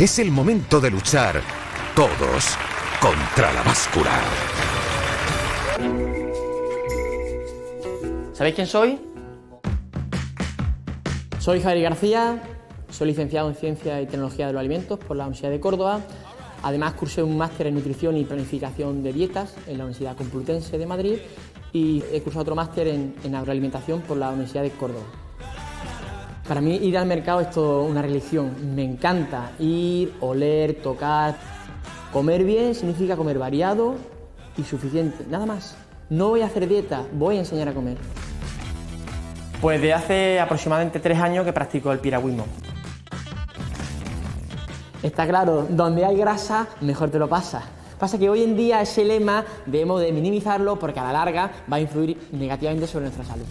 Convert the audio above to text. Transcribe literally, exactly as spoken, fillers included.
Es el momento de luchar todos contra la báscula. ¿Sabéis quién soy? Soy Javier García, soy licenciado en Ciencia y Tecnología de los Alimentos por la Universidad de Córdoba. Además, cursé un máster en Nutrición y Planificación de Dietas en la Universidad Complutense de Madrid y he cursado otro máster en, en Agroalimentación por la Universidad de Córdoba. Para mí ir al mercado es toda una religión. Me encanta ir, oler, tocar. Comer bien significa comer variado y suficiente, nada más. No voy a hacer dieta, voy a enseñar a comer. Pues de hace aproximadamente tres años que practico el piragüismo. Está claro, donde hay grasa, mejor te lo pasa. Pasa que hoy en día ese lema debemos de minimizarlo porque a la larga va a influir negativamente sobre nuestra salud.